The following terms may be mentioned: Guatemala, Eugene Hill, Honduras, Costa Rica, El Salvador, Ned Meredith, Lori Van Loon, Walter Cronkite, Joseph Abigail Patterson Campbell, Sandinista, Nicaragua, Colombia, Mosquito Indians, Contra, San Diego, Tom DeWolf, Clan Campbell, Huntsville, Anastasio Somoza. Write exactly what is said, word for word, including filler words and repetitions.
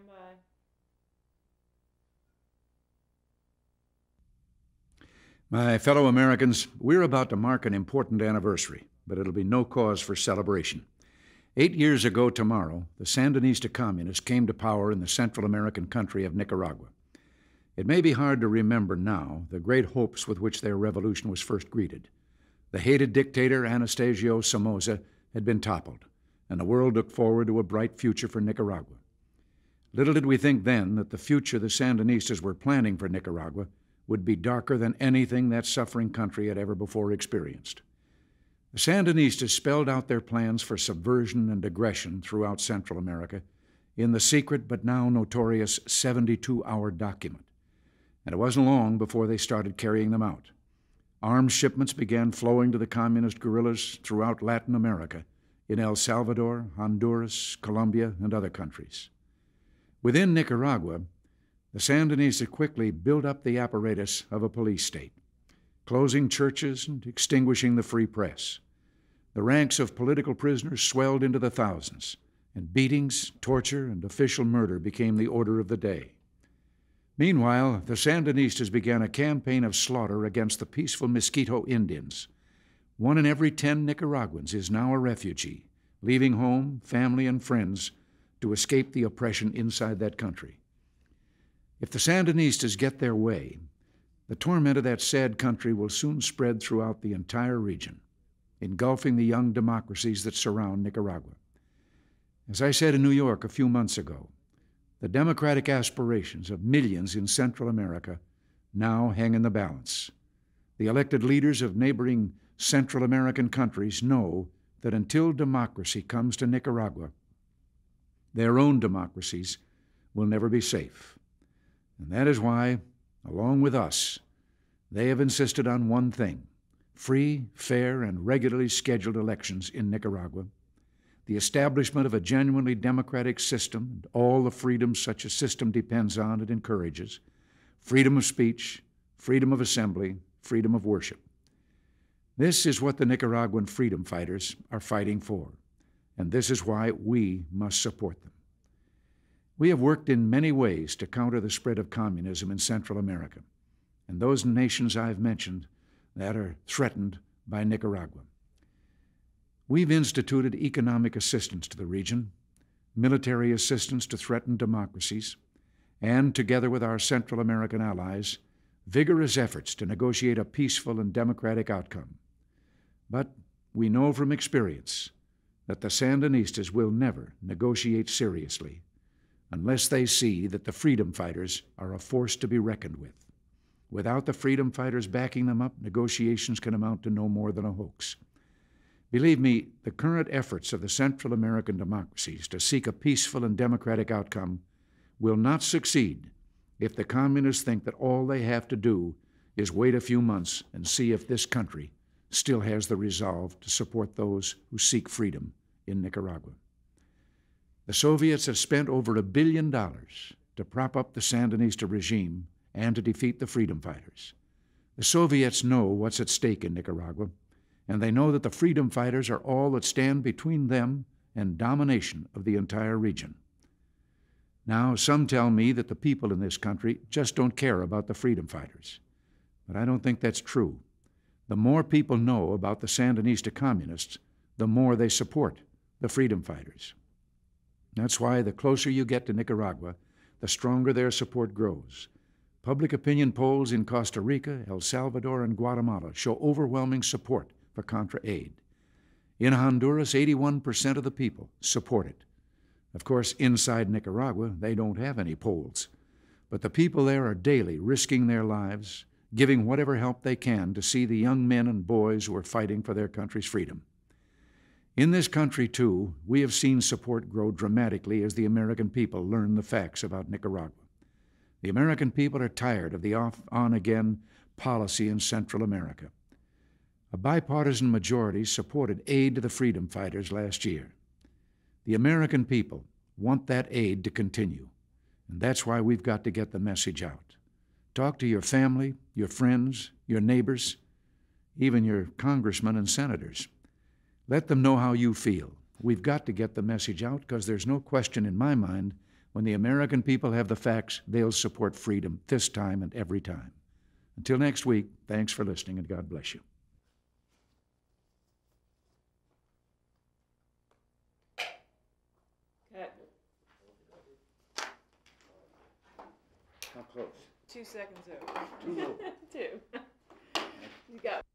Stand by. My fellow Americans, we're about to mark an important anniversary, but it'll be no cause for celebration. Eight years ago tomorrow, the Sandinista communists came to power in the Central American country of Nicaragua. It may be hard to remember now the great hopes with which their revolution was first greeted. The hated dictator Anastasio Somoza had been toppled, and the world looked forward to a bright future for Nicaragua. Little did we think then that the future the Sandinistas were planning for Nicaragua would be darker than anything that suffering country had ever before experienced. The Sandinistas spelled out their plans for subversion and aggression throughout Central America in the secret but now notorious seventy-two hour document, and it wasn't long before they started carrying them out. Arms shipments began flowing to the communist guerrillas throughout Latin America, in El Salvador, Honduras, Colombia, and other countries. Within Nicaragua, the Sandinistas quickly built up the apparatus of a police state, closing churches and extinguishing the free press. The ranks of political prisoners swelled into the thousands, and beatings, torture, and official murder became the order of the day. Meanwhile, the Sandinistas began a campaign of slaughter against the peaceful Mosquito Indians. One in every ten Nicaraguans is now a refugee, leaving home, family, and friends to escape the oppression inside that country. If the Sandinistas get their way, the torment of that sad country will soon spread throughout the entire region, engulfing the young democracies that surround Nicaragua. As I said in New York a few months ago, the democratic aspirations of millions in Central America now hang in the balance. The elected leaders of neighboring Central American countries know that until democracy comes to Nicaragua, their own democracies will never be safe. And that is why, along with us, they have insisted on one thing: free, fair, and regularly scheduled elections in Nicaragua, the establishment of a genuinely democratic system and all the freedoms such a system depends on and encourages: freedom of speech, freedom of assembly, freedom of worship. This is what the Nicaraguan freedom fighters are fighting for, and this is why we must support them. We have worked in many ways to counter the spread of communism in Central America, and those nations I've mentioned that are threatened by Nicaragua. We've instituted economic assistance to the region, military assistance to threatened democracies, and, together with our Central American allies, vigorous efforts to negotiate a peaceful and democratic outcome. But we know from experience that the Sandinistas will never negotiate seriously unless they see that the freedom fighters are a force to be reckoned with. Without the freedom fighters backing them up, negotiations can amount to no more than a hoax. Believe me, the current efforts of the Central American democracies to seek a peaceful and democratic outcome will not succeed if the communists think that all they have to do is wait a few months and see if this country still has the resolve to support those who seek freedom in Nicaragua. The Soviets have spent over a billion dollars to prop up the Sandinista regime and to defeat the freedom fighters. The Soviets know what's at stake in Nicaragua, and they know that the freedom fighters are all that stand between them and domination of the entire region. Now, some tell me that the people in this country just don't care about the freedom fighters, but I don't think that's true. The more people know about the Sandinista communists, the more they support the freedom fighters. That's why the closer you get to Nicaragua, the stronger their support grows. Public opinion polls in Costa Rica, El Salvador, and Guatemala show overwhelming support for Contra aid. In Honduras, eighty-one percent of the people support it. Of course, inside Nicaragua, they don't have any polls, but the people there are daily risking their lives, giving whatever help they can to see the young men and boys who are fighting for their country's freedom. In this country, too, we have seen support grow dramatically as the American people learn the facts about Nicaragua. The American people are tired of the off-on-again policy in Central America. A bipartisan majority supported aid to the freedom fighters last year. The American people want that aid to continue, and that's why we've got to get the message out. Talk to your family, your friends, your neighbors, even your congressmen and senators. Let them know how you feel. We've got to get the message out because there's no question in my mind When the American people have the facts, they'll support freedom this time and every time. Until next week, thanks for listening, and God bless you. Cut. How close? Two seconds over. Two. Two. You got